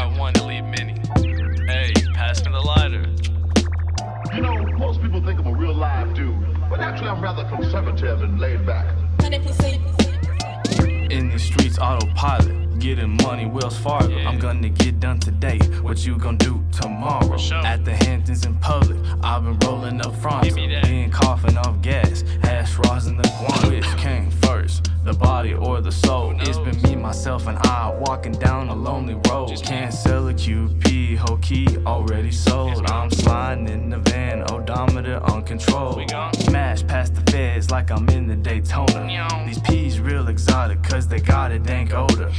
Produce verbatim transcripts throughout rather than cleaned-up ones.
buy one to leave many. Hey, pass me the lighter. You know, most people think I'm a real live dude, but actually I'm rather conservative and laid back. In the streets, autopilot, getting money, Wells Fargo. Yeah. I'm gonna get done today, what you gonna do tomorrow? Sure. At the Hamptons in public, I've been rolling up front, being coughing off gas, hash rosin in the guano. Which came first, the body or the soul? It's been me, myself, and I walking down a lonely road. Just can't sell a Q P, whole key already sold. I'm sliding in the van, odometer uncontrolled. Smash past the feds like I'm in the Daytona. These P's real exotic, cause they got a dank odor.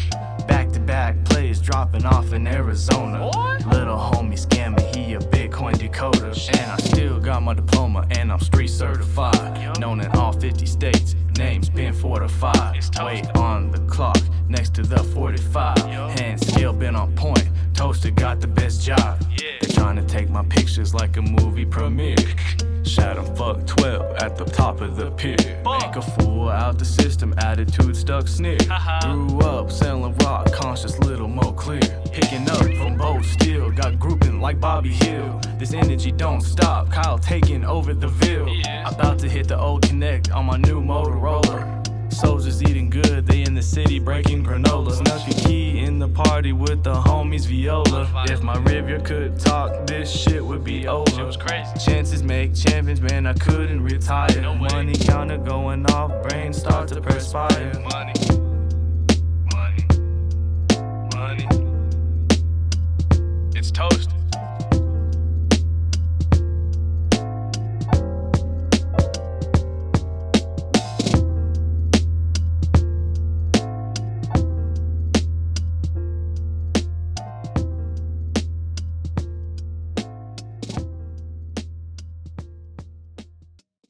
Back to back plays dropping off in Arizona. What? Little homie scamming, he a Bitcoin Dakota. And I still got my diploma, and I'm street certified. Known in all fifty states, name's been fortified. Weight on the clock, next to the forty-five. Hand skill been on point, Toasted got the best job. Yeah. They're trying to take my pictures like a movie premiere. Shot him fuck twelve at the top of the pier. Fuck. Make a fool out the system, attitude stuck sneer. Uh-huh. Grew up selling rock, conscious little more clear. Picking up from both still, got grouping like Bobby Hill. This energy don't stop, Kyle taking over the ville. Yeah. About to hit the old connect on my new Motorola. Soldiers eating good, they in the city breaking granola. Snuck a key in the party with the homies Viola. If my Riviera could talk, this shit would be over. It was crazy. Chances make champions, man, I couldn't retire. Money counter going off, brain start to perspire. Money.